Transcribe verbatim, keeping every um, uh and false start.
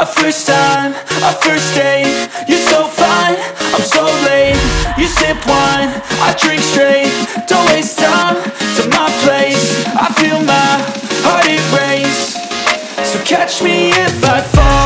A first time, a first date, you're so fine, I'm so late. You sip wine, I drink straight, don't waste time to my place. I feel my heart erase, so catch me if I fall.